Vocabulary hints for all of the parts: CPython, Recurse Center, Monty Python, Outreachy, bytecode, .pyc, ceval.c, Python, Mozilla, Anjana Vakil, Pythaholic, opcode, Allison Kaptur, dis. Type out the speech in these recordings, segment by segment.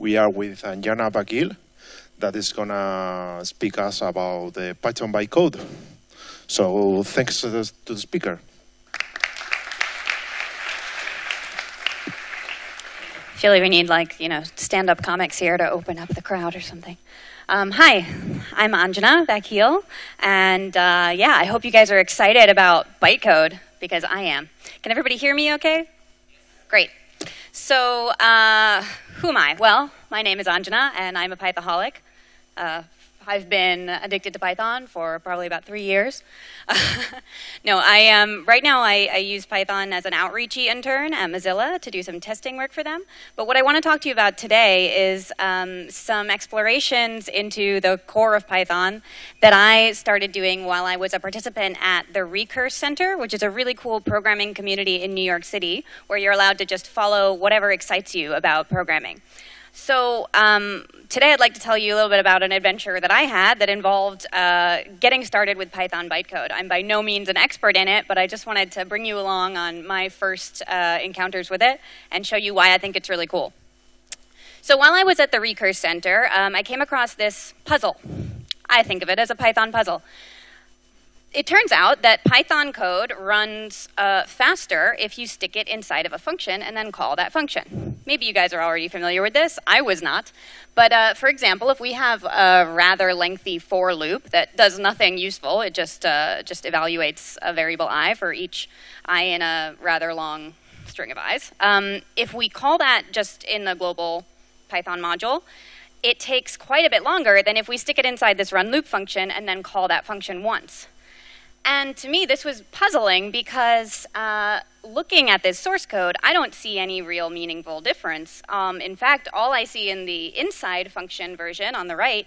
we are with Anjana Vakil, that is going to speak us about the Python by code. So thanks to the speaker. I feel like we need, like, you know, stand-up comics here to open up the crowd or something. Hi, I'm Anjana Vakil, and yeah, I hope you guys are excited about bytecode, because I am. Can everybody hear me okay? Great. So, who am I? Well, my name is Anjana, and I'm a Pythaholic. I've been addicted to Python for probably about 3 years. No, I am, right now I use Python as an outreachy intern at Mozilla to do some testing work for them. But what I want to talk to you about today is some explorations into the core of Python that I started doing while I was a participant at the Recurse Center, which is a really cool programming community in New York City, where you're allowed to just follow whatever excites you about programming. So today I'd like to tell you a little bit about an adventure that I had that involved getting started with Python bytecode. I'm by no means an expert in it, but I just wanted to bring you along on my first encounters with it and show you why I think it's really cool. So while I was at the Recurse Center, I came across this puzzle. I think of it as a Python puzzle. It turns out that Python code runs faster if you stick it inside of a function and then call that function. Maybe you guys are already familiar with this. I was not. But for example, if we have a rather lengthy for loop that does nothing useful, it just evaluates a variable I for each I in a rather long string of I's. If we call that just in the global Python module, it takes quite a bit longer than if we stick it inside this run loop function and then call that function once. And to me, this was puzzling because looking at this source code, I don't see any real meaningful difference. In fact, all I see in the inside function version on the right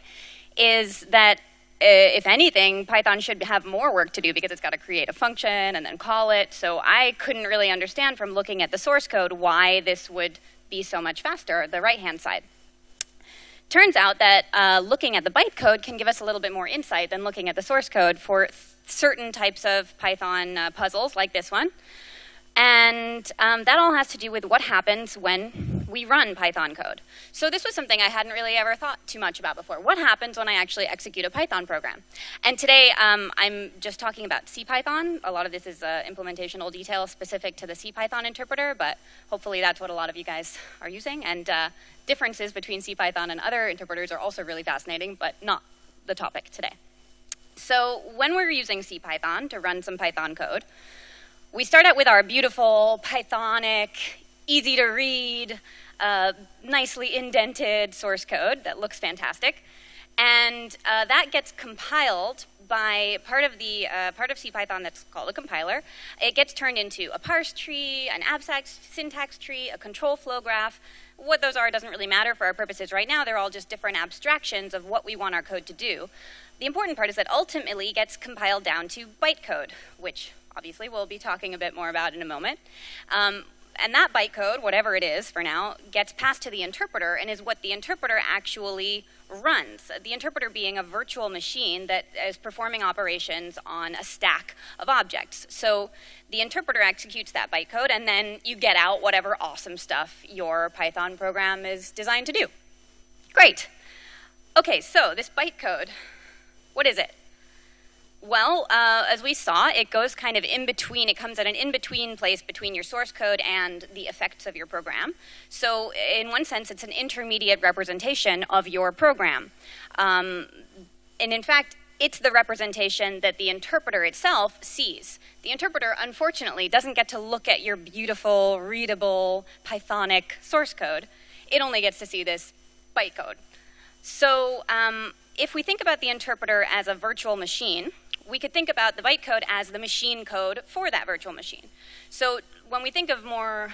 is that, if anything, Python should have more work to do because it's got to create a function and then call it. So I couldn't really understand from looking at the source code why this would be so much faster, the right-hand side. Turns out that looking at the bytecode can give us a little bit more insight than looking at the source code for certain types of Python puzzles like this one. And that all has to do with what happens when we run Python code. So this was something I hadn't really ever thought too much about before. What happens when I actually execute a Python program? And today I'm just talking about CPython. A lot of this is implementational detail specific to the CPython interpreter, but hopefully that's what a lot of you guys are using. And differences between CPython and other interpreters are also really fascinating, but not the topic today. So when we're using CPython to run some Python code, we start out with our beautiful, Pythonic, easy-to-read, nicely indented source code that looks fantastic. And that gets compiled by part of CPython that's called a compiler. It gets turned into a parse tree, an abstract syntax tree, a control flow graph. What those are doesn't really matter for our purposes right now. They're all just different abstractions of what we want our code to do. The important part is that ultimately gets compiled down to bytecode, which obviously we'll be talking a bit more about in a moment. And that bytecode, whatever it is for now, gets passed to the interpreter and is what the interpreter actually runs. The interpreter being a virtual machine that is performing operations on a stack of objects. So the interpreter executes that bytecode, and then you get out whatever awesome stuff your Python program is designed to do. Great. Okay, so this bytecode, what is it? Well, as we saw, it goes kind of in between. It comes at an in-between place between your source code and the effects of your program. So in one sense, it's an intermediate representation of your program. And in fact, it's the representation that the interpreter itself sees. The interpreter, unfortunately, doesn't get to look at your beautiful, readable, Pythonic source code. It only gets to see this bytecode. So if we think about the interpreter as a virtual machine, we could think about the bytecode as the machine code for that virtual machine. So when we think of more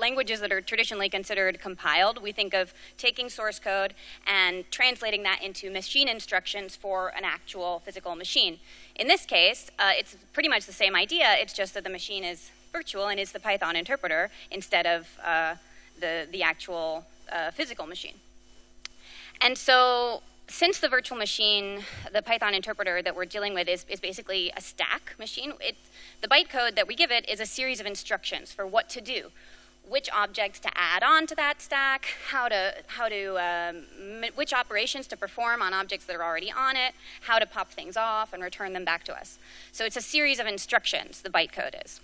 languages that are traditionally considered compiled, we think of taking source code and translating that into machine instructions for an actual physical machine. In this case, it's pretty much the same idea. It's just that the machine is virtual and is the Python interpreter instead of the actual physical machine. And so, since the virtual machine, the Python interpreter that we're dealing with is basically a stack machine, the bytecode that we give it is a series of instructions for what to do. which objects to add on to that stack, which operations to perform on objects that are already on it, how to pop things off and return them back to us. So it's a series of instructions, the bytecode is.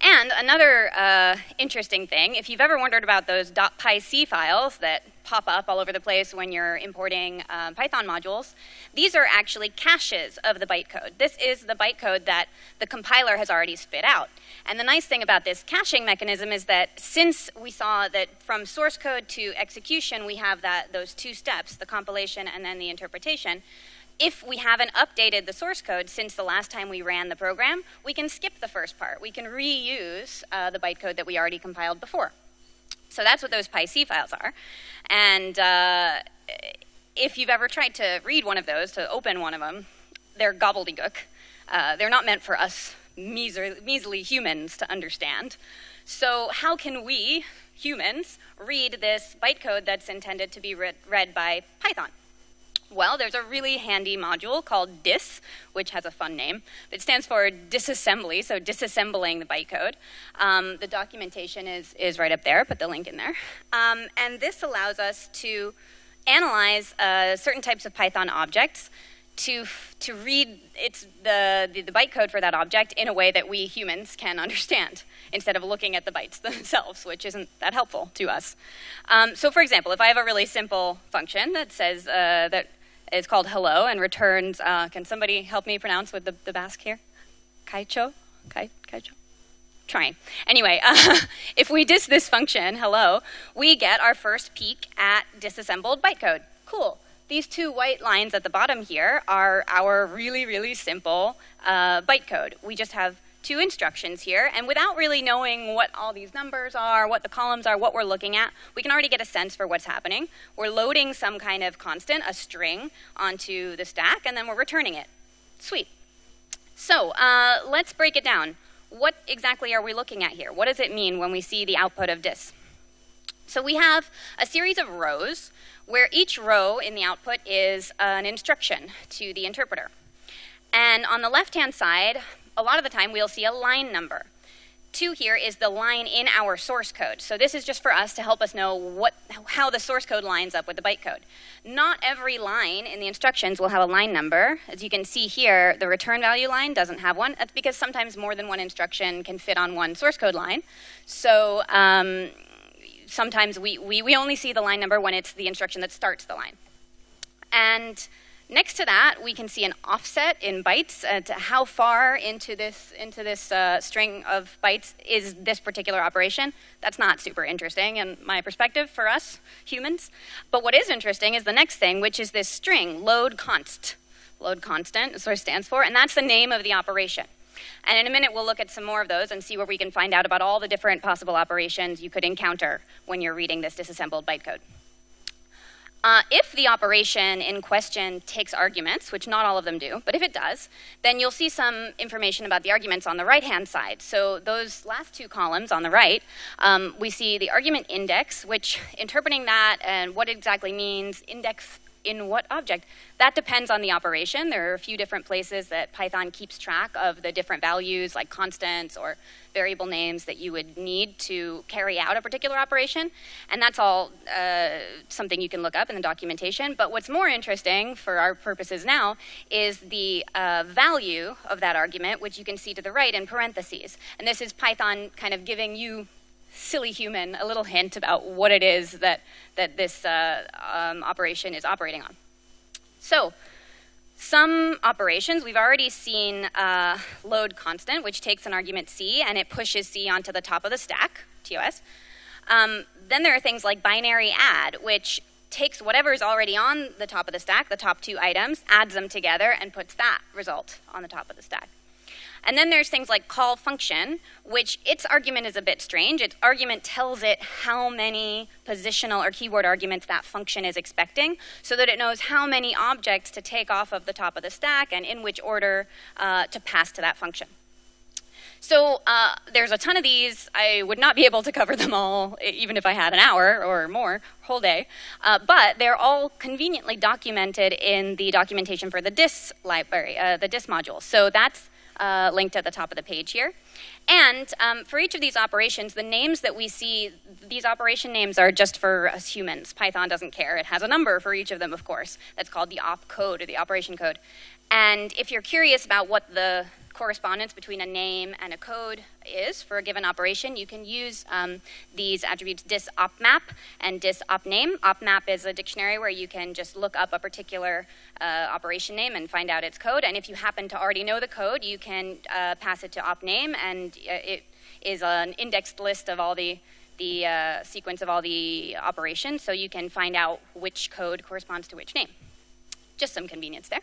And another interesting thing, if you've ever wondered about those .pyc files that pop up all over the place when you're importing Python modules, these are actually caches of the bytecode. This is the bytecode that the compiler has already spit out. And the nice thing about this caching mechanism is that since we saw that from source code to execution, we have those two steps, the compilation and then the interpretation, if we haven't updated the source code since the last time we ran the program, we can skip the first part. We can reuse the bytecode that we already compiled before. So that's what those PyC files are. And if you've ever tried to read one of those, to open one of them, they're gobbledygook. They're not meant for us measly humans to understand. So how can we, humans, read this bytecode that's intended to be read by Python? Well, there's a really handy module called dis, which has a fun name. It stands for disassembly, so disassembling the bytecode. The documentation is right up there, put the link in there. And this allows us to analyze certain types of Python objects to read the bytecode for that object in a way that we humans can understand, instead of looking at the bytes themselves, which isn't that helpful to us. So for example, if I have a really simple function that says it's called hello and returns, can somebody help me pronounce with the Basque here? Kaicho? Kaicho? Trying. Anyway, if we dis this function, hello, we get our first peek at disassembled bytecode. Cool. These two white lines at the bottom here are our really, really simple bytecode. We just have two instructions here, and without really knowing what all these numbers are, what the columns are, what we're looking at, we can already get a sense for what's happening. We're loading some kind of constant, a string, onto the stack, and then we're returning it. Sweet. So let's break it down. What exactly are we looking at here? What does it mean when we see the output of dis? So we have a series of rows where each row in the output is an instruction to the interpreter. And on the left-hand side, a lot of the time, we'll see a line number. 2 here is the line in our source code. So this is just for us to help us know how the source code lines up with the bytecode. Not every line in the instructions will have a line number. As you can see here, the return value line doesn't have one. That's because sometimes more than one instruction can fit on one source code line. So sometimes we only see the line number when it's the instruction that starts the line. And next to that, we can see an offset in bytes, to how far into this string of bytes is this particular operation. That's not super interesting in my perspective for us humans. But what is interesting is the next thing, which is this string, load const. Load constant is what it stands for, and that's the name of the operation. And in a minute, we'll look at some more of those and see where we can find out about all the different possible operations you could encounter when you're reading this disassembled bytecode. If the operation in question takes arguments, which not all of them do, but if it does, then you'll see some information about the arguments on the right-hand side. So those last two columns on the right, we see the argument index, which interpreting that and what exactly means index in what object, that depends on the operation. There are a few different places that Python keeps track of the different values, like constants or variable names that you would need to carry out a particular operation. And that's all something you can look up in the documentation. But what's more interesting for our purposes now is the value of that argument, which you can see to the right in parentheses. And this is Python kind of giving you silly human a little hint about what it is that this operation is operating on. So some operations, we've already seen load constant, which takes an argument C, and it pushes C onto the top of the stack, TOS. Then there are things like binary add, which takes whatever is already on the top of the stack, the top 2 items, adds them together, and puts that result on the top of the stack. And then there's things like call function, which its argument is a bit strange. Its argument tells it how many positional or keyword arguments that function is expecting, so that it knows how many objects to take off of the top of the stack and in which order to pass to that function. So there's a ton of these. I would not be able to cover them all, even if I had an hour or more, whole day. But they're all conveniently documented in the documentation for the dis library, the dis module. So that's linked at the top of the page here. And for each of these operations, the names that we see, these operation names are just for us humans. Python doesn't care. It has a number for each of them, of course. That's called the op code or the operation code. And if you're curious about what the correspondence between a name and a code is for a given operation, you can use these attributes dis opmap and dis opname. Opmap is a dictionary where you can just look up a particular operation name and find out its code. And if you happen to already know the code, you can pass it to opname, and it is an indexed list of all the sequence of all the operations, so you can find out which code corresponds to which name. Just some convenience there.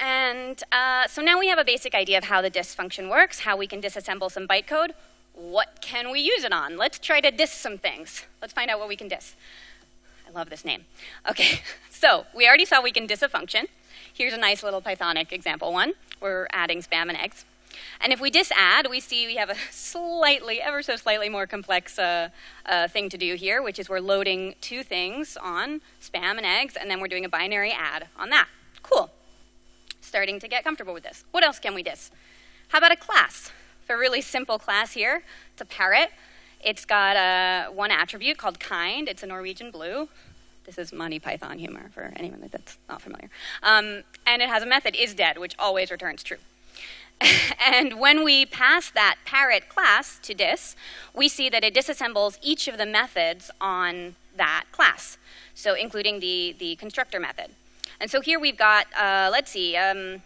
And so now we have a basic idea of how the dis function works, how we can disassemble some bytecode. What can we use it on? Let's try to dis some things. Let's find out what we can dis. I love this name. Okay, so we already saw we can dis a function. Here's a nice little Pythonic example one. We're adding spam and eggs. And if we dis add, we see we have a slightly, ever so slightly more complex thing to do here, which is we're loading two things on spam and eggs, and then we're doing a binary add on that. Cool. Starting to get comfortable with this. What else can we dis? How about a class? It's a really simple class here. It's a parrot. It's got one attribute called kind. It's a Norwegian blue. This is Monty Python humor for anyone that's not familiar. And it has a method isDead, which always returns true. And when we pass that parrot class to dis, we see that it disassembles each of the methods on that class, so including the constructor method. And so here we've got, let's see, a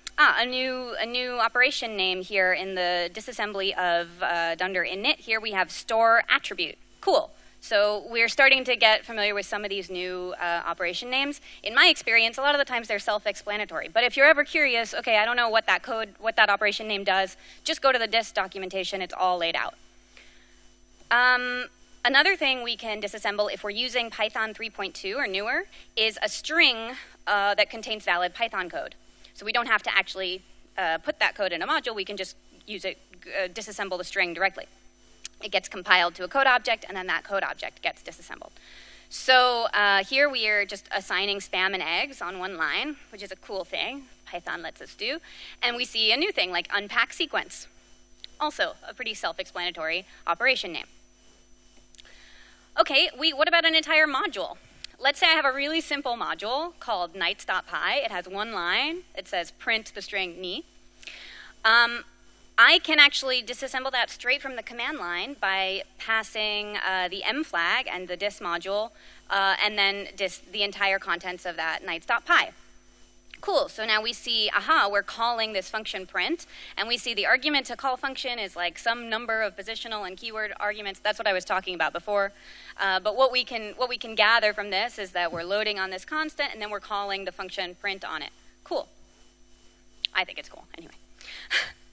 new operation name here in the disassembly of dunder init. Here we have store attribute. Cool. So we're starting to get familiar with some of these new operation names. In my experience, a lot of the times they're self-explanatory. But if you're ever curious, okay, I don't know what that code, what that operation name does, just go to the dis documentation. It's all laid out. Another thing we can disassemble if we're using Python 3.2 or newer is a string that contains valid Python code. So we don't have to actually put that code in a module. We can just use it, disassemble the string directly. It gets compiled to a code object, and then that code object gets disassembled. So here we are just assigning spam and eggs on one line, which is a cool thing Python lets us do. And we see a new thing like unpack sequence, also a pretty self-explanatory operation name. Okay, what about an entire module? Let's say I have a really simple module called nights.py. It has one line. It says print the string ni. I can actually disassemble that straight from the command line by passing the m flag and the dis module, and then dis the entire contents of that nights.py. Cool, so now we see, aha, we're calling this function print, and we see the argument to call function is like some number of positional and keyword arguments. That's what I was talking about before. But what we can gather from this is that we're loading on this constant, and then we're calling the function print on it. Cool. I think it's cool, anyway.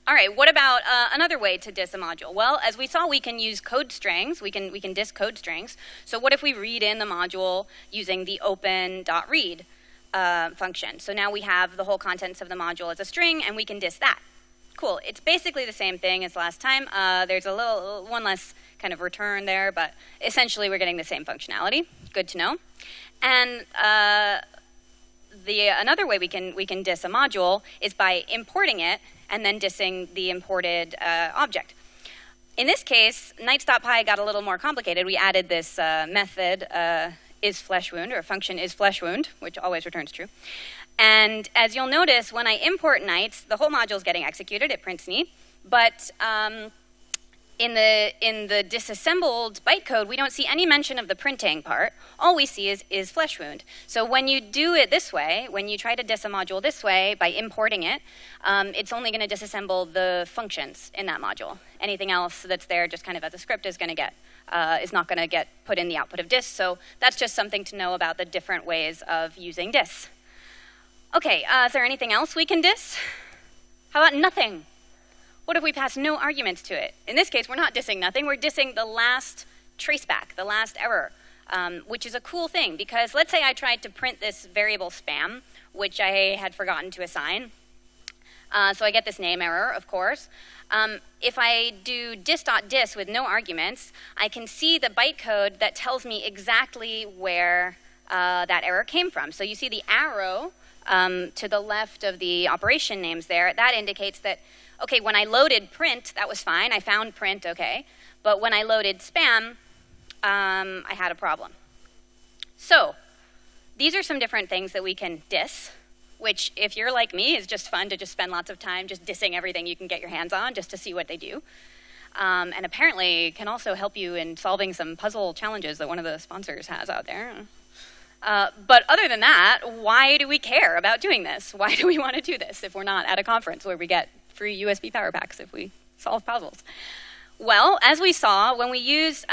All right, what about another way to dis a module? Well, as we saw, we can use code strings. We can dis code strings. So what if we read in the module using the open.read? Function. So now we have the whole contents of the module as a string, and we can dis that. Cool. It's basically the same thing as last time. There's a little one less kind of return there, but essentially we're getting the same functionality. Good to know. And another way we can dis a module is by importing it and then dissing the imported object. In this case, nights.py got a little more complicated. We added this method. Is flesh wound, or function is flesh wound, which always returns true. And as you'll notice, when I import nights, the whole module is getting executed. It prints neat. But in the disassembled bytecode, we don't see any mention of the printing part. All we see is flesh wound. So when you do it this way, when you try to dis a module this way by importing it, it's only going to disassemble the functions in that module. Anything else that's there just kind of as a script is going to get is not going to get put in the output of dis, so that's just something to know about the different ways of using dis. Okay, is there anything else we can dis? How about nothing? What if we pass no arguments to it? In this case, we're not dissing nothing, we're dissing the last traceback, the last error, which is a cool thing, because let's say I tried to print this variable spam, which I had forgotten to assign. So I get this name error, of course. If I do dis.dis with no arguments, I can see the bytecode that tells me exactly where that error came from. So you see the arrow to the left of the operation names there, that indicates that, okay, when I loaded print, that was fine. I found print, okay. But when I loaded spam, I had a problem. So these are some different things that we can dis, which if you're like me, is just fun to just spend lots of time just dissing everything you can get your hands on just to see what they do. And apparently can also help you in solving some puzzle challenges that one of the sponsors has out there. But other than that, why do we care about doing this? Why do we want to do this if we're not at a conference where we get free USB power packs if we solve puzzles? Well, as we saw, when we use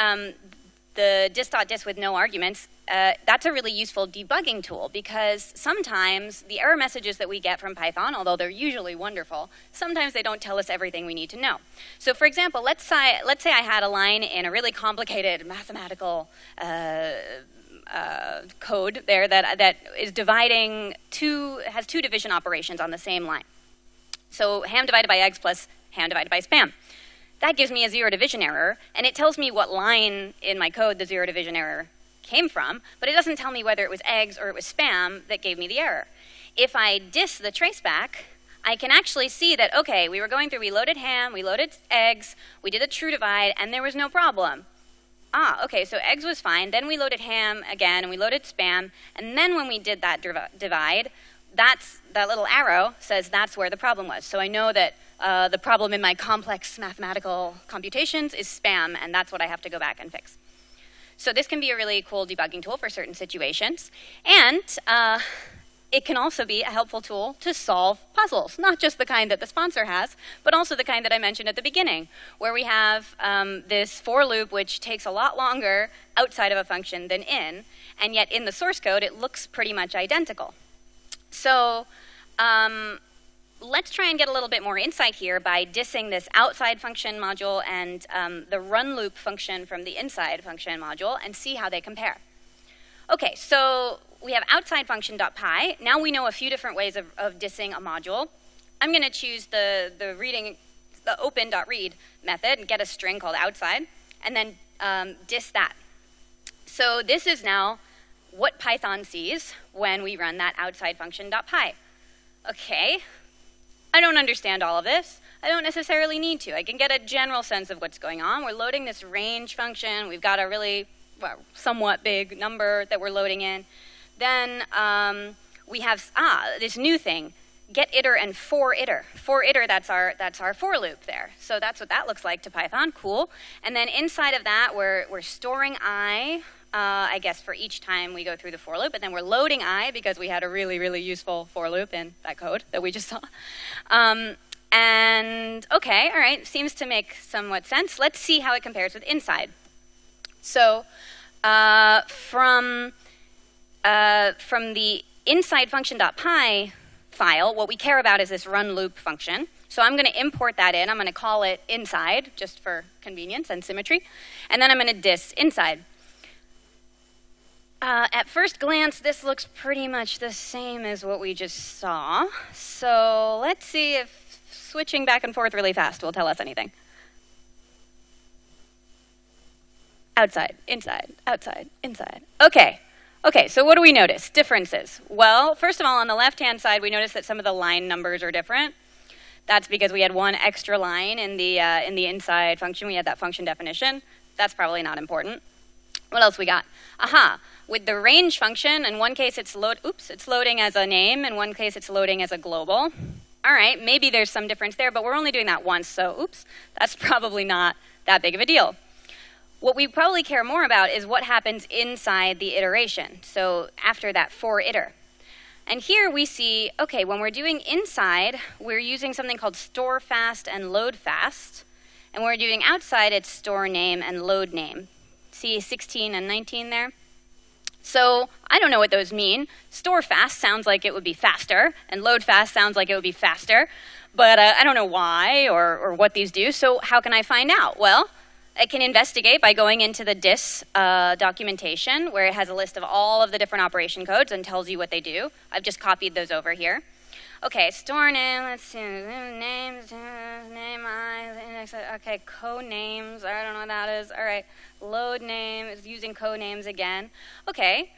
the dis.dis with no arguments, that's a really useful debugging tool because sometimes the error messages that we get from Python, although they're usually wonderful, sometimes they don't tell us everything we need to know. So for example, let's say I had a line in a really complicated mathematical code there that is dividing has two division operations on the same line. So ham divided by eggs plus ham divided by spam. That gives me a zero division error, and it tells me what line in my code the zero division error came from, but it doesn't tell me whether it was eggs or it was spam that gave me the error. If I dis the traceback, I can actually see that, okay, we were going through, we loaded ham, we loaded eggs, we did a true divide, and there was no problem. Ah, okay, so eggs was fine, then we loaded ham again, and we loaded spam, and then when we did that divide, that little arrow says that's where the problem was. So I know that the problem in my complex mathematical computations is spam, and that's what I have to go back and fix. So this can be a really cool debugging tool for certain situations, and it can also be a helpful tool to solve puzzles, not just the kind that the sponsor has, but also the kind that I mentioned at the beginning, where we have this for loop which takes a lot longer outside of a function than in, and yet in the source code it looks pretty much identical. So let's try and get a little bit more insight here by dissing this outside function module and the run loop function from the inside function module and see how they compare. Okay, so we have outside function.py. Now we know a few different ways of dissing a module. I'm going to choose the open.read method and get a string called outside, and then dis that. So this is now what Python sees when we run that outside function.py. Okay, I don't understand all of this. I don't necessarily need to. I can get a general sense of what's going on. We're loading this range function. We've got a really somewhat big number that we're loading in. Then we have this new thing, getIter and forIter. ForIter, that's our for loop there. So that's what that looks like to Python. Cool. And then inside of that, we're storing I guess for each time we go through the for loop, and then we're loading I because we had a really, really useful for loop in that code that we just saw. And okay, all right, seems to make somewhat sense. Let's see how it compares with inside. So from the inside function.py file, what we care about is this run loop function. So I'm going to import that in. I'm going to call it inside just for convenience and symmetry, and then I'm going to dis inside. At first glance, this looks pretty much the same as what we just saw. So let's see if switching back and forth really fast will tell us anything. Outside, inside, outside, inside. Okay. Okay, so what do we notice? Differences. Well, first of all, on the left-hand side, we notice that some of the line numbers are different. That's because we had one extra line in the inside function. We had that function definition. That's probably not important. What else we got? Aha. With the range function, in one case it's loading as a name, in one case it's loading as a global. All right, maybe there's some difference there, but we're only doing that once, so oops, that's probably not that big of a deal. What we probably care more about is what happens inside the iteration, so after that for iter. And here we see, okay, when we're doing inside, we're using something called store fast and load fast, and when we're doing outside, it's store name and load name. See 16 and 19 there? So I don't know what those mean. Store fast sounds like it would be faster, and load fast sounds like it would be faster, but I don't know why or what these do, so how can I find out? Well, I can investigate by going into the dis documentation, where it has a list of all of the different operation codes and tells you what they do. I've just copied those over here. Okay, store name, let's see, name, index, okay, codenames, I don't know what that is, all right, load name is using codenames again. Okay,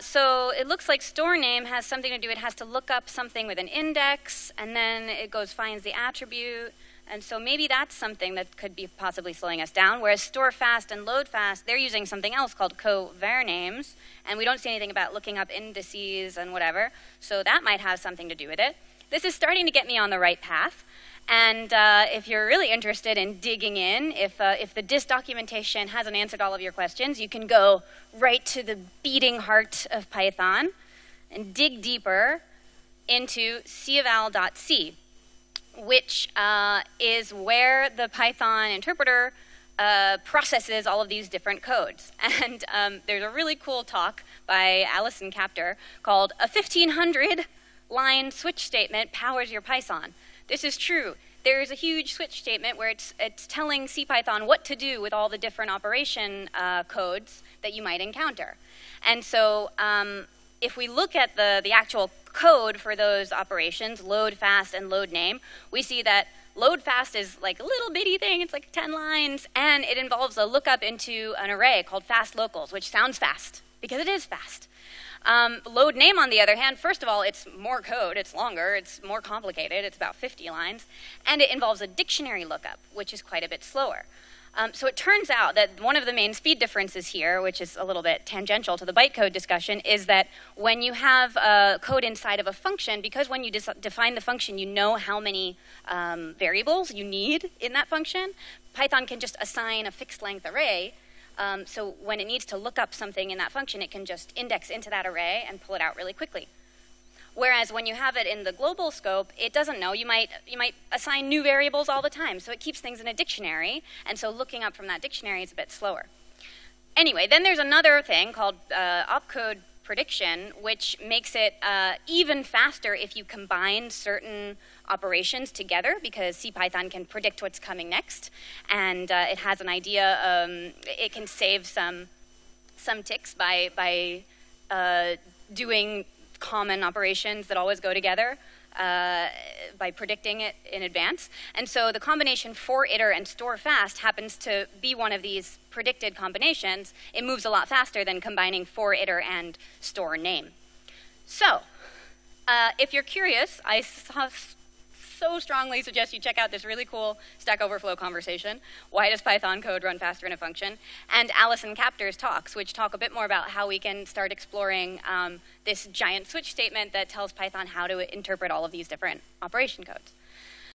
So it looks like store name has something to do. It has to look up something with an index, and then it goes finds the attribute. And so maybe that's something that could be possibly slowing us down, whereas store fast and load fast, they're using something else called covar names, and we don't see anything about looking up indices and whatever, so that might have something to do with it. This is starting to get me on the right path, and if you're really interested in digging in, if the dis documentation hasn't answered all of your questions, you can go right to the beating heart of Python and dig deeper into ceval.c, which is where the Python interpreter processes all of these different codes. And there's a really cool talk by Allison Kaptur called "A 1,500-line switch statement powers your Python." This is true. There is a huge switch statement where it's telling CPython what to do with all the different operation codes that you might encounter. And so if we look at the actual code for those operations, load fast and load name, we see that load fast is like a little bitty thing, it's like 10 lines, and it involves a lookup into an array called fast locals, which sounds fast, because it is fast. Load name, on the other hand, first of all, it's more code, it's longer, it's more complicated, it's about 50 lines, and it involves a dictionary lookup, which is quite a bit slower. So it turns out that one of the main speed differences here, which is a little bit tangential to the bytecode discussion, is that when you have code inside of a function, because when you define the function, you know how many variables you need in that function, Python can just assign a fixed length array. So when it needs to look up something in that function, it can just index into that array and pull it out really quickly. Whereas when you have it in the global scope, it doesn't know. You might assign new variables all the time, so it keeps things in a dictionary, and so looking up from that dictionary is a bit slower. Anyway, then there's another thing called opcode prediction, which makes it even faster if you combine certain operations together, because CPython can predict what's coming next, and it has an idea. It can save some ticks by doing common operations that always go together by predicting it in advance. And so the combination for iter and store fast happens to be one of these predicted combinations. It moves a lot faster than combining for iter and store name. So if you're curious, I so strongly suggest you check out this really cool Stack Overflow conversation, "Why does Python code run faster in a function?" and Allison Kaptur's talks, which talk a bit more about how we can start exploring this giant switch statement that tells Python how to interpret all of these different operation codes.